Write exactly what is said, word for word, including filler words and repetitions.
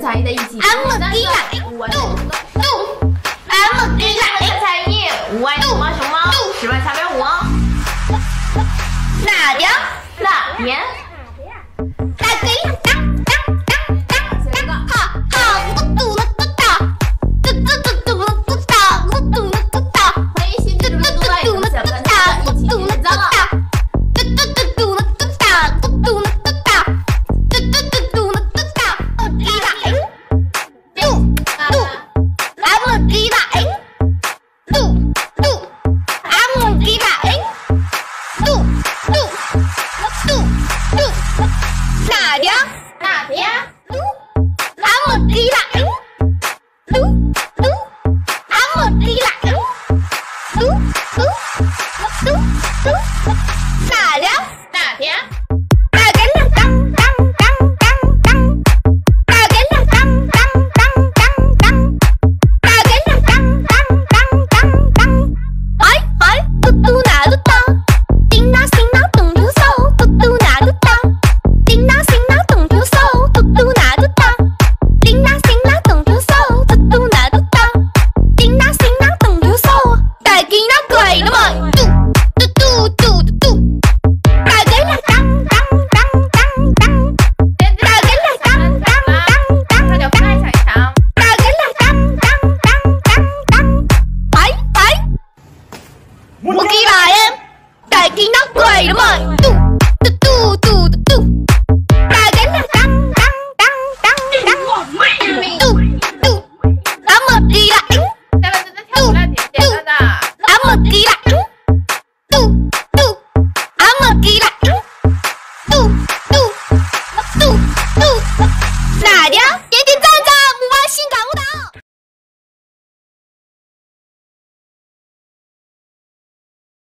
陈才艺的一起。俺们的五万度度，俺们的陈才艺五万度猫熊猫十万三百五啊。哪边？哪边？大哥。 Nadia